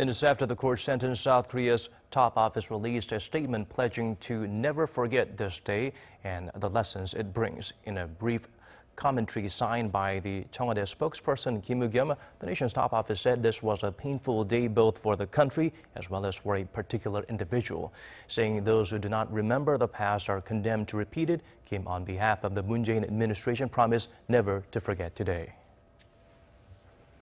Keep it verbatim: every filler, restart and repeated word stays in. Minutes after the court sentenced, South Korea's top office released a statement pledging to never forget this day and the lessons it brings. In a brief commentary signed by the Cheong Wa Dae spokesperson Kim Eui-kyeom, the nation's top office said this was a painful day both for the country as well as for a particular individual. Saying those who do not remember the past are condemned to repeat it, Kim, on behalf of the Moon Jae-in administration, promised never to forget today.